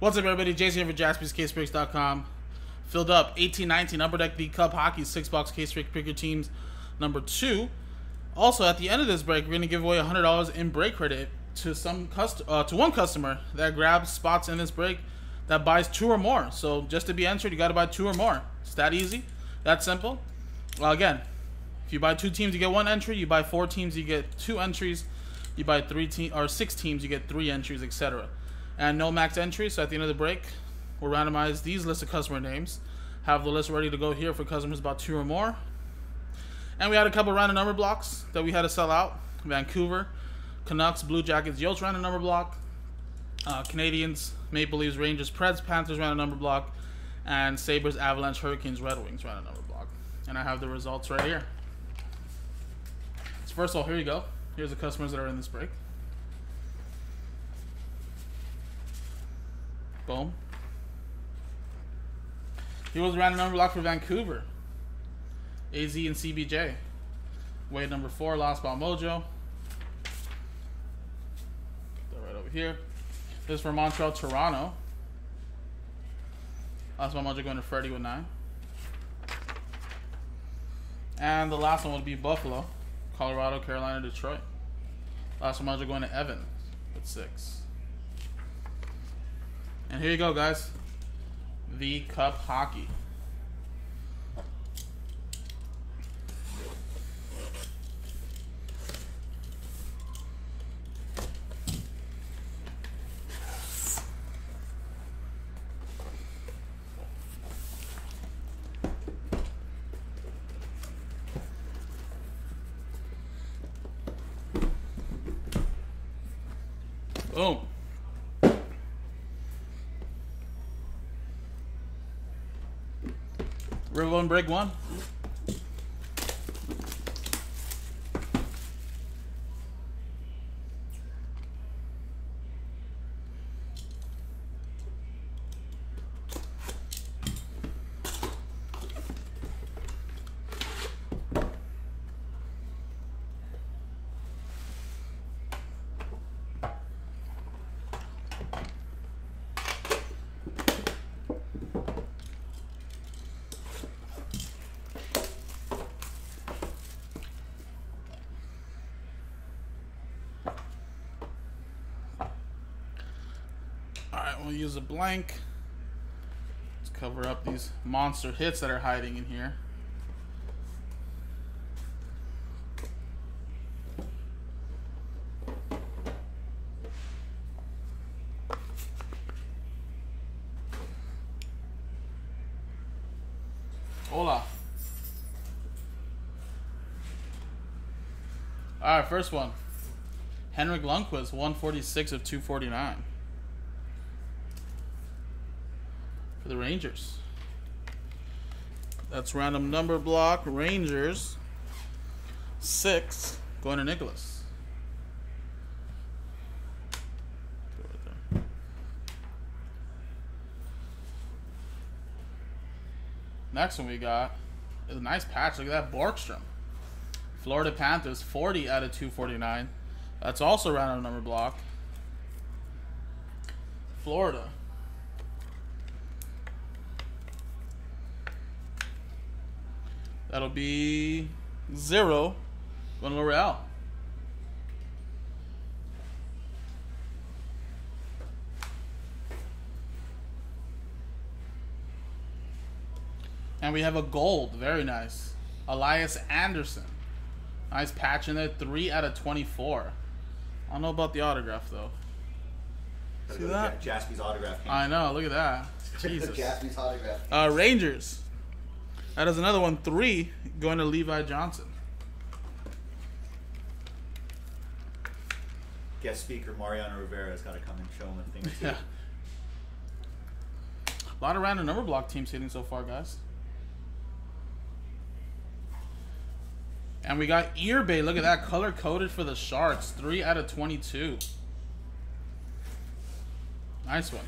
What's up, everybody? Jason here for JaspysCaseBreaks.com. Filled up 18-19 Upper Deck the Cup Hockey 6-box case break pick your teams number 2. Also, at the end of this break, we're going to give away $100 in break credit to one customer that grabs spots in this break that buys 2 or more. So just to be entered, you got to buy 2 or more. It's that easy, that simple. Well, again, if you buy 2 teams, you get 1 entry. You buy 4 teams, you get 2 entries. You buy 6 teams, you get 3 entries, etc. And no max entry, so at the end of the break, we'll randomize these list of customer names. Have the list ready to go here for customers about 2 or more. And we had a couple random number blocks that we had to sell out. Vancouver, Canucks, Blue Jackets, Yotes random number block. Canadians, Maple Leafs, Rangers, Preds, Panthers random number block. And Sabres, Avalanche, Hurricanes, Red Wings random number block. And I have the results right here. So first of all, here you go. Here's the customers that are in this break. Boom. He was random number block for Vancouver. AZ and CBJ. Wade number 4, Lost Ball Mojo. Put that right over here. This is for Montreal, Toronto. Lost Ball Mojo going to Freddie with 9. And the last one would be Buffalo, Colorado, Carolina, Detroit. Lost Ball Mojo going to Evans with 6. And here you go, guys. The Cup Hockey. Boom. River 1, break 1. We'll use a blank. Let's cover up these monster hits that are hiding in here. Hola. All right, first one. Henrik Lundqvist, 146 of 249. For the Rangers. That's random number block Rangers 6 going to Nicholas. Next one we got is a nice patch. Look at that, Borgström. Florida Panthers 40 out of 249. That's also random number block Florida. That'll be 0 going to L'Oreal. And we have a gold. Very nice. Elias Anderson. Nice patch in there. 3 out of 24. I don't know about the autograph, though. See that? Jaspy's autograph. I know. Look at that. Jesus. Jaspy's autograph. Rangers. That is another one. 3 going to Levi Johnson. Guest speaker Mariano Rivera's got to come and show him a thing. Yeah. A lot of random number block teams hitting so far, guys. And we got Irbe. Look at that, color coded for the Sharks. 3 out of 22. Nice one.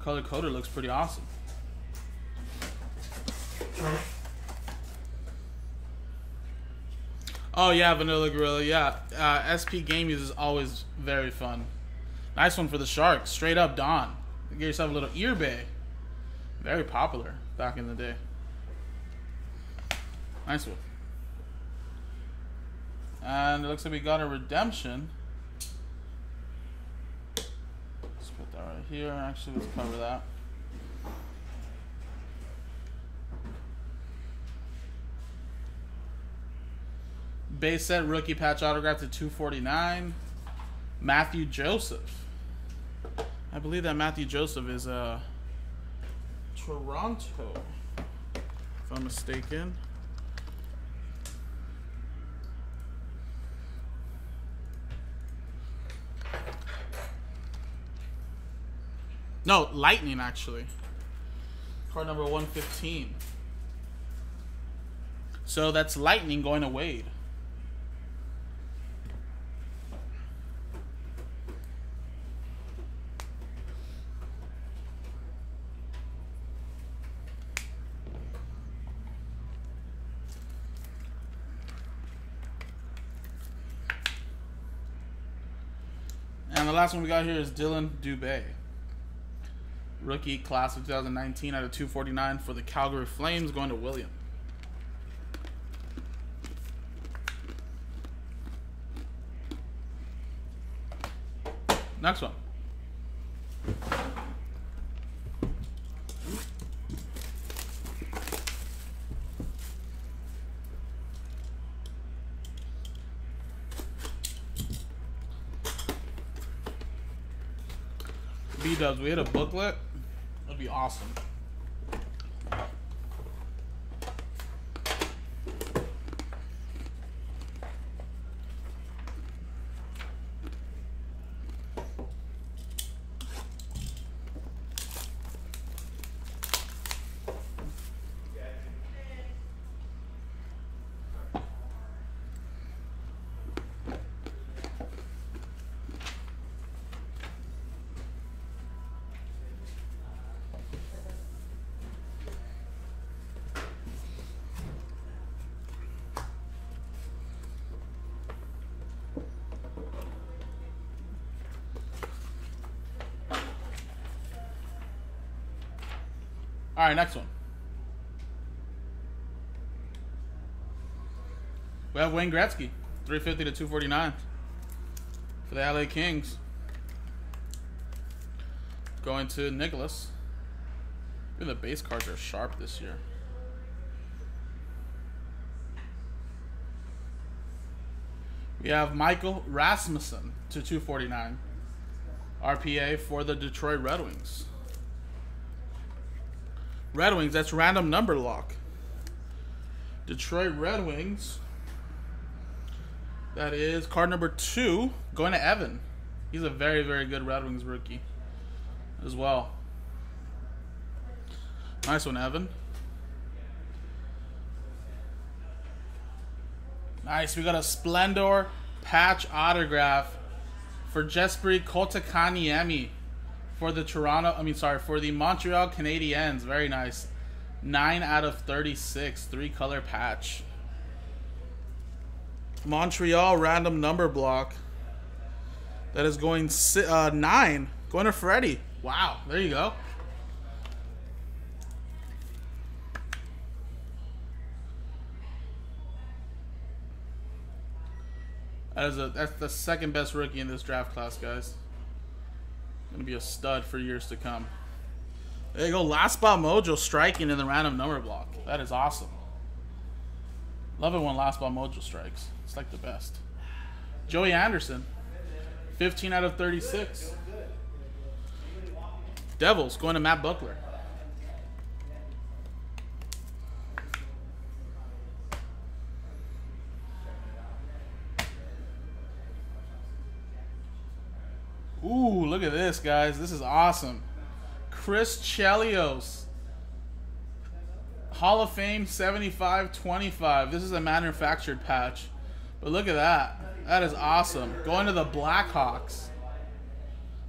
Color coded looks pretty awesome. Oh yeah, Vanilla Gorilla, yeah. SP Game Use is always very fun. Nice one for the Sharks. Straight up Don. Get yourself a little Irbe. Very popular back in the day. Nice one. And it looks like we got a redemption. Let's put that right here. Actually, let's cover that. Base set rookie patch autograph to 249. Matthew Joseph. I believe that Matthew Joseph is Toronto, if I'm mistaken. No, Lightning, actually. Card number 115. So that's Lightning going to Wade. And the last one we got here is Dylan Dubé. Rookie class of 2019 out of 249 for the Calgary Flames, going to William. Next one. B-dubs, we hit a booklet. That'd be awesome. All right, next one. We have Wayne Gretzky, 350 to 249 for the LA Kings. Going to Nicholas. Even the base cards are sharp this year. We have Michael Rasmussen to 249 RPA for the Detroit Red Wings. Red Wings, that's random number lock. Detroit Red Wings. That is card number 2, going to Evan. He's a very, very good Red Wings rookie as well. Nice one, Evan. Nice, we got a Splendor patch autograph for Jesperi Kotkaniemi. For the Montreal Canadiens. Very nice. 9 out of 36. 3-color patch. Montreal random number block. That is going 9. Going to Freddie. Wow. There you go. That's the second best rookie in this draft class, guys. Gonna be a stud for years to come. There you go. Last spot mojo striking in the random number block. That is awesome. Love it when last spot mojo strikes. It's like the best. Joey Anderson, 15 out of 36. Devils, going to Matt Buckler. Ooh, look at this, guys. This is awesome. Chris Chelios. Hall of Fame 75-25. This is a manufactured patch. But look at that. That is awesome. Going to the Blackhawks.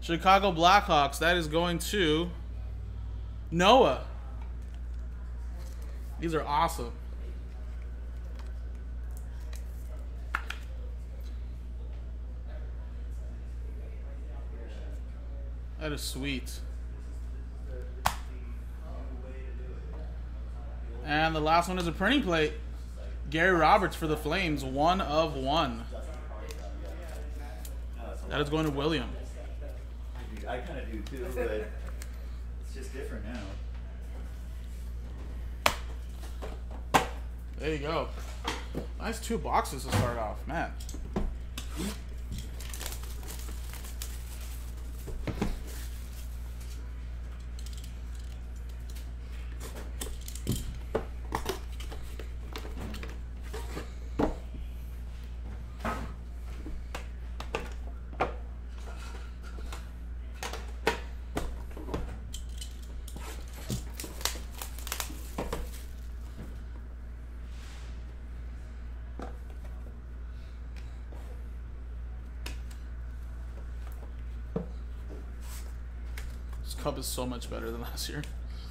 Chicago Blackhawks. That is going to Noah. These are awesome. That is sweet. And the last one is a printing plate. Gary Roberts for the Flames, 1/1. That is going to William. I kind of do too, but it's just different now. There you go. Nice two boxes to start off, man. This cup is so much better than last year.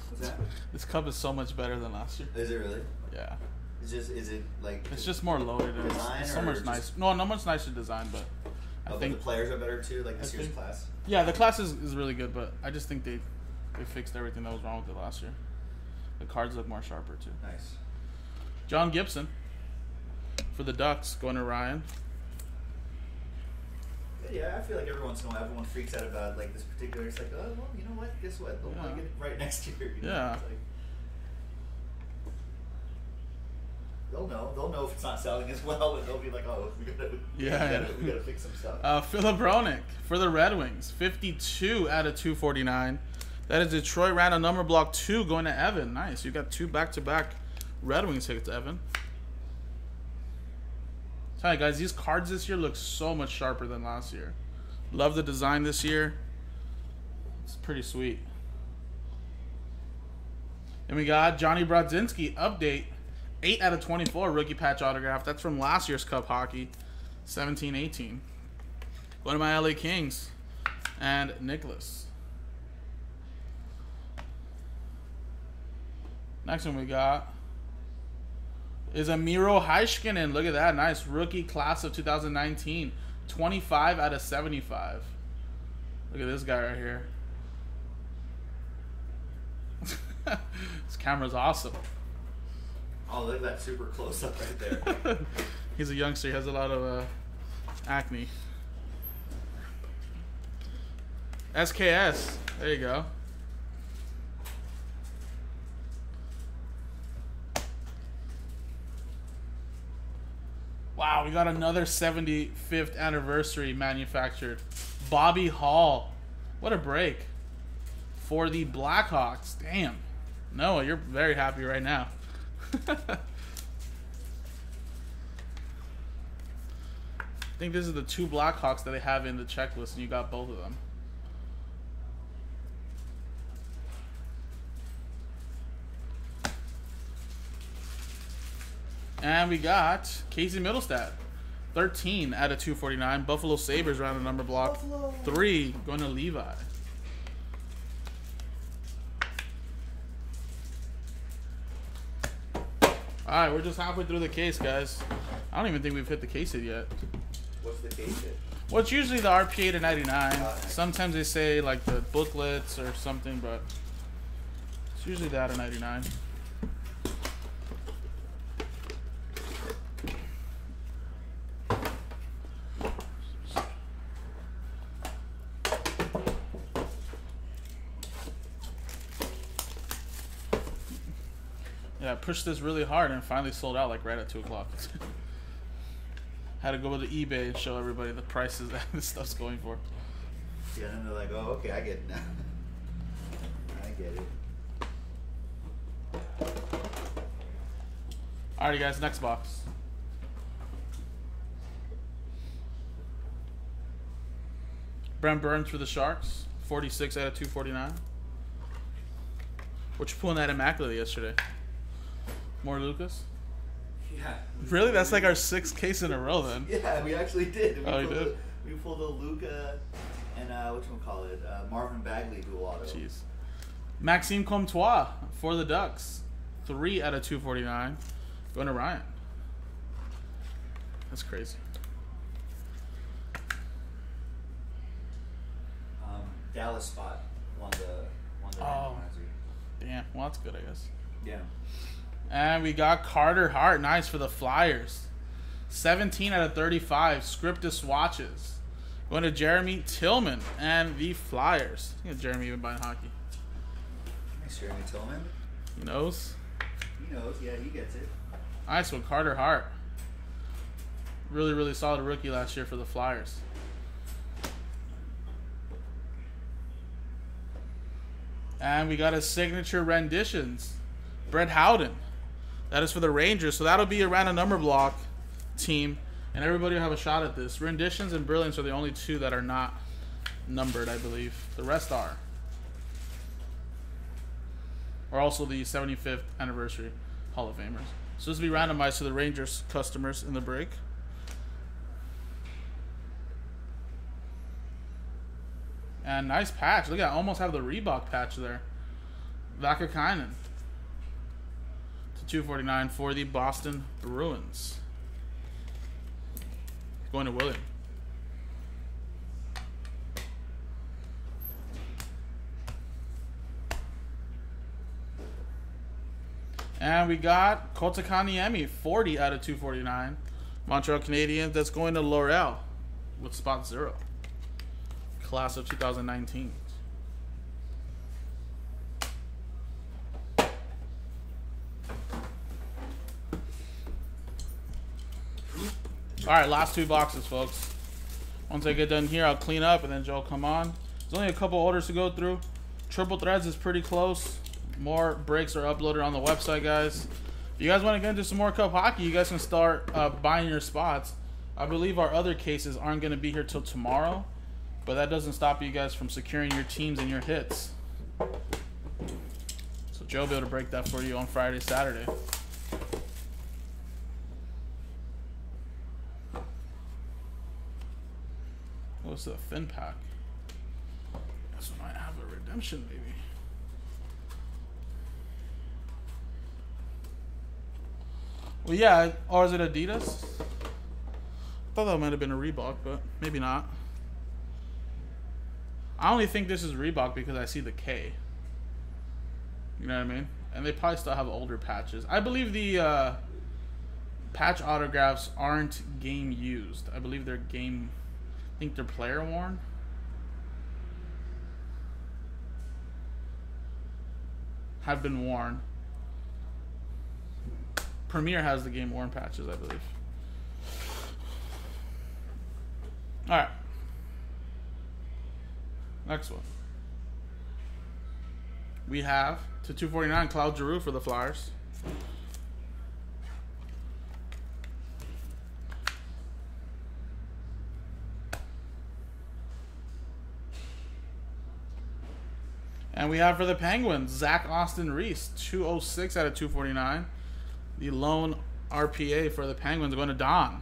What's that? This cup is so much better than last year. Is it really? Yeah. It's just, is it like... It's just more loaded. It's so much nicer. No, not much nicer design, but I think... the players are better too, like this year's class? Yeah, the class is really good, but I just think they fixed everything that was wrong with it last year. The cards look more sharper too. Nice. John Gibson for the Ducks, going to Ryan. Yeah, I feel like every once in a while, everyone freaks out about like this particular. It's like, oh, well, you know what? Guess what? They'll want to get it right next year. You know? Yeah. It's like, they'll know. They'll know if it's not selling as well, but they'll be like, oh, we gotta fix some stuff. Philip Brunek for the Red Wings, 52/249. That is Detroit random number block 2 going to Evan. Nice. You got two back-to-back Red Wings tickets, Evan. Tell you guys, these cards this year look so much sharper than last year. Love the design this year. It's pretty sweet. And we got Johnny Brodzinski update. 8/24 rookie patch autograph. That's from last year's Cup Hockey, 17-18. One of my LA Kings and Nicholas. Next one we got is Amiro Heishkinen. Look at that. Nice. Rookie class of 2019. 25/75. Look at this guy right here. This camera's awesome. Oh, look at that super close-up right there. He's a youngster. He has a lot of acne. SKS. There you go. Wow, we got another 75th anniversary manufactured. Bobby Hall. What a break. For the Blackhawks. Damn. Noah, you're very happy right now. I think this is the two Blackhawks that they have in the checklist, and you got both of them. And we got Casey Middlestadt, 13/249. Buffalo Sabres round the number block 3, going to Levi. Alright, we're just halfway through the case, guys. I don't even think we've hit the case hit yet. What's the case hit? Well, it's usually the RPA to 99. Sometimes they say like the booklets or something, but it's usually that to 99. Yeah, I pushed this really hard and finally sold out like right at 2 o'clock. Had to go to eBay and show everybody the prices that this stuff's going for. Yeah, and they're like, oh, okay, I get it now. I get it. Alrighty, guys, next box. Brent Burns for the Sharks, 46/249. What you pulling that immaculately yesterday? More Lucas? Yeah. Really? That's like our 6th case in a row then. Yeah, we actually did. We pulled the Luca and Marvin Bagley dual auto. Jeez. Maxime Comtois for the Ducks. 3/249. Going to Ryan. That's crazy. Dallas spot won the randomizer. Damn. Well, that's good, I guess. Yeah. And we got Carter Hart. Nice for the Flyers. 17 out of 35. Scriptus watches. Going to Jeremy Tillman and the Flyers. I think Jeremy even buying hockey. Nice, Jeremy Tillman. He knows. He knows. Yeah, he gets it. Nice one, Carter Hart. Really, really solid rookie last year for the Flyers. And we got a signature renditions. Brett Howden. That is for the Rangers. So that'll be a random number block team. And everybody will have a shot at this. Renditions and Brilliance are the only two that are not numbered, I believe. The rest are. Or also the 75th anniversary Hall of Famers. So this will be randomized to the Rangers customers in the break. And nice patch. Look at that. I almost have the Reebok patch there. Vakakainen. /249 for the Boston Bruins. Going to William. And we got Kotkaniemi, 40 out of 249. Montreal Canadiens, that's going to Laurel with spot 0. Class of 2019. Alright, last two boxes, folks. Once I get done here, I'll clean up and then Joe will come on. There's only a couple orders to go through. Triple Threads is pretty close. More breaks are uploaded on the website, guys. If you guys want to get into some more cup hockey, you guys can start buying your spots. I believe our other cases aren't going to be here till tomorrow, but that doesn't stop you guys from securing your teams and your hits. So Joe will be able to break that for you on Friday, Saturday. What's the fin pack? Guess we might have a redemption, maybe. Well, yeah. Or is it Adidas? I thought that might have been a Reebok, but maybe not. I only think this is Reebok because I see the K. You know what I mean? And they probably still have older patches. I believe the patch autographs aren't game used. I believe they're game... I think they're player worn. Have been worn. Premier has the game worn patches, I believe. Alright. Next one. We have /249 Claude Giroux for the Flyers. And we have for the Penguins, Zach Austin Reese, 206 out of 249. The lone RPA for the Penguins going to Don.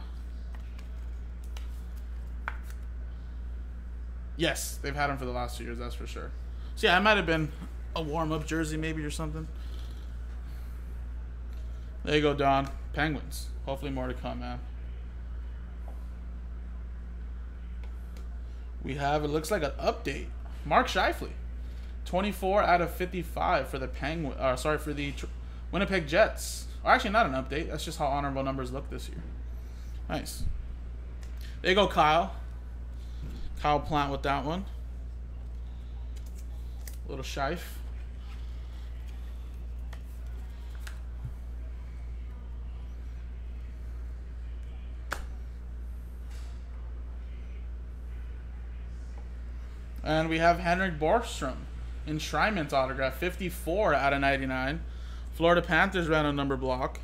Yes, they've had him for the last 2 years, that's for sure. So yeah, it might have been a warm-up jersey maybe or something. There you go, Don. Penguins. Hopefully more to come, man. We have, it looks like an update. Mark Shifley. 24 out of 55 for the Winnipeg Jets. Or actually, not an update. That's just how honorable numbers look this year. Nice. There you go, Kyle. Kyle Plant with that one. Little Shife. And we have Henrik Borgström. Enshrinement autograph, 54 out of 99. Florida Panthers random number block.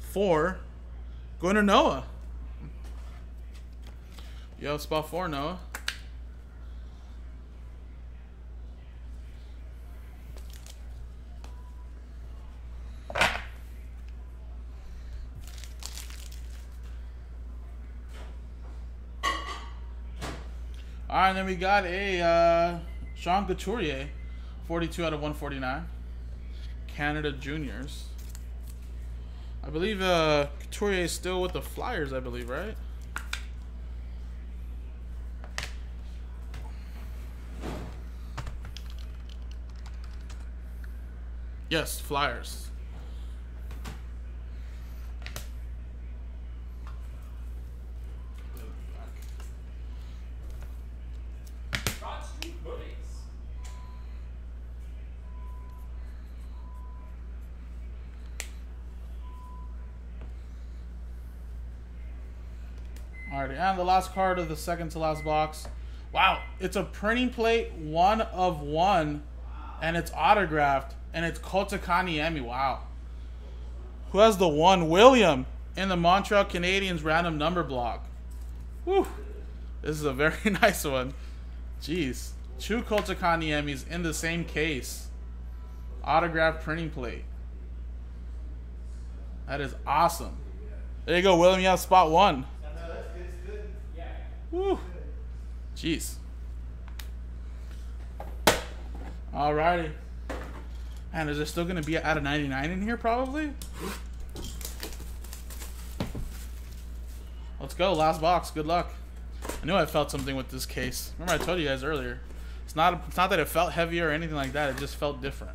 4. Going to Noah. Yo, spot 4, Noah. All right, and then we got a Jean Couturier, 42 out of 149. Canada Juniors. I believe Couturier is still with the Flyers, I believe, right? Yes, Flyers. Alrighty, and the last card of the second to last box. Wow, it's a printing plate 1/1, and it's autographed, and it's Kotkaniemi. Wow. Who has the one? William in the Montreal Canadiens random number block. Whew. This is a very nice one. Jeez. Two Kotkaniemis in the same case. Autographed printing plate. That is awesome. There you go, William. You have spot one. Woo. Jeez. Alrighty. Man, is there still going to be out of 99 in here probably? Let's go. Last box. Good luck. I knew I felt something with this case. Remember I told you guys earlier. It's not that it felt heavier or anything like that. It just felt different.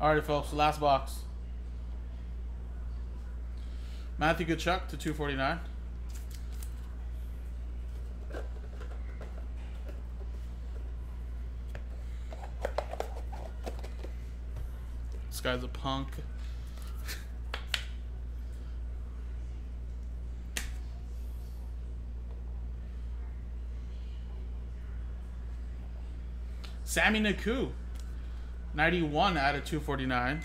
Alrighty, folks. Last box. Matthew Gochuk to 249. This guy's a punk. Sammy Naku. 91/249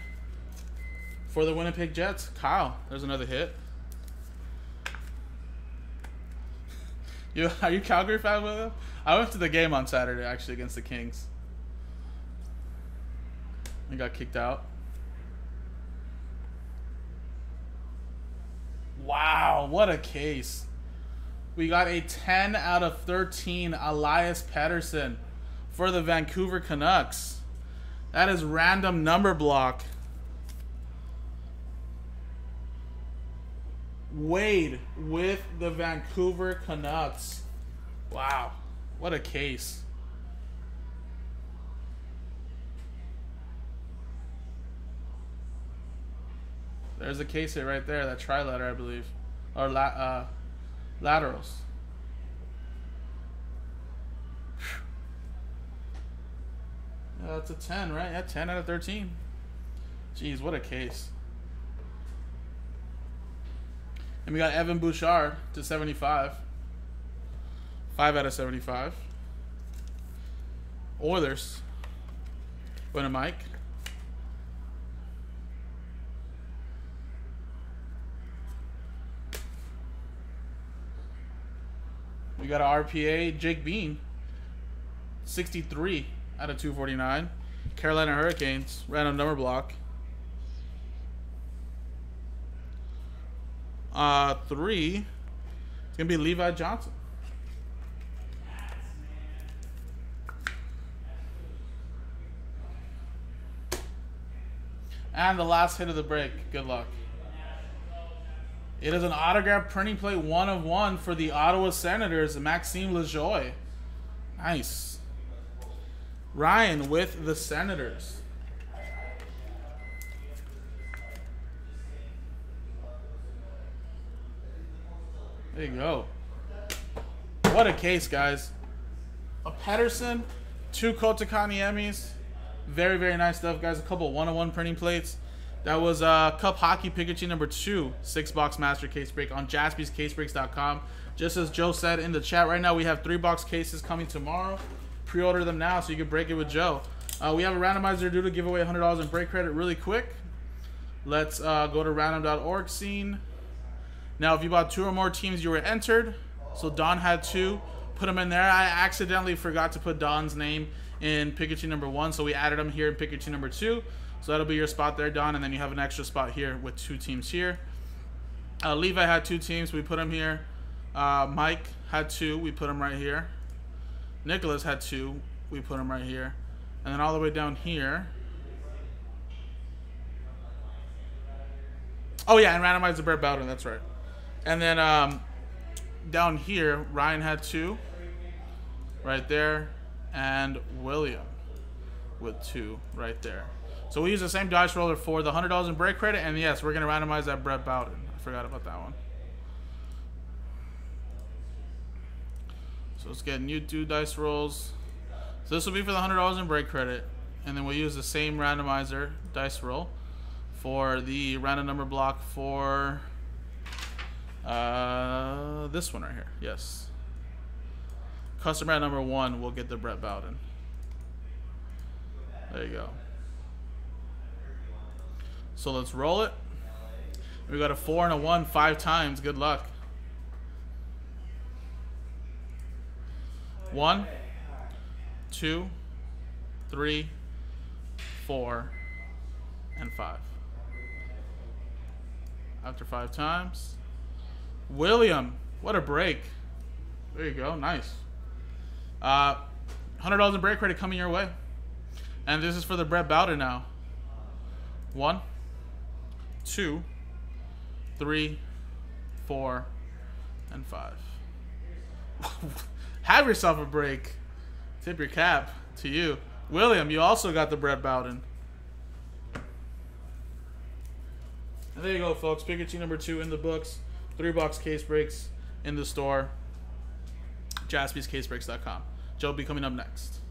for the Winnipeg Jets. Kyle, there's another hit. Are you Calgary fan with him? I went to the game on Saturday actually against the Kings. I got kicked out. Wow, what a case. We got a 10/13 Elias Pettersson for the Vancouver Canucks. That is random number block. Wade with the Vancouver Canucks. Wow, what a case. There's a case hit right there, that tri-letter, I believe. Or laterals. That's a 10, right? Yeah, 10/13. Jeez, what a case. And we got Evan Bouchard to 75. 5/75. Oilers. Winner Mike. We got an RPA, Jake Bean. 63/249. Carolina Hurricanes. Random number block. 3. It's going to be Levi Johnson. And the last hit of the break. Good luck. It is an autograph printing plate 1/1 for the Ottawa Senators. Maxime Lajoie. Nice. Ryan with the Senators. There you go. What a case, guys. A Pettersson, two Kotkaniemis. Very, very nice stuff, guys. A couple 1/1 printing plates. That was Cup Hockey Pikachu number 2, 6-box master case break on JaspysCaseBreaks.com. Just as Joe said in the chat, right now we have 3-box cases coming tomorrow. Pre-order them now so you can break it with Joe. We have a randomizer due to give away $100 in break credit really quick. Let's go to random.org scene. Now, if you bought 2 or more teams, you were entered. So Don had 2. put him in there. I accidentally forgot to put Don's name in Pikachu number 1, so we added him here in Pikachu number 2. So that'll be your spot there, Don, and then you have an extra spot here with 2 teams here. Levi had 2 teams. We put him here. Mike had 2. We put him right here. Nicholas had 2. We put him right here. And then all the way down here. Oh, yeah, and randomized the Brett Bowden. That's right. And then down here, Ryan had 2. Right there. And William with 2 right there. So we use the same dice roller for the $100 in break credit. And, yes, we're going to randomize that Brett Bowden. I forgot about that one. So let's get new 2 dice rolls. So this will be for the $100 in break credit. And then we'll use the same randomizer dice roll for the random number block for this one right here. Yes. Customer at number 1 will get the Brett Bowden. There you go. So let's roll it. We got a 4 and a 1 5 times. Good luck. 1, 2, 3, 4, and 5. After 5 times, William. What a break. There you go. Nice. $100 in break credit coming your way. And this is for the Brett Bowden now. 1, 2, 3, 4, and 5. Have yourself a break. Tip your cap to you. William, you also got the Brett Bowden. And there you go, folks. Pikachu number 2 in the books. 3-box case breaks in the store. JaspysCaseBreaks.com. Joe B coming up next.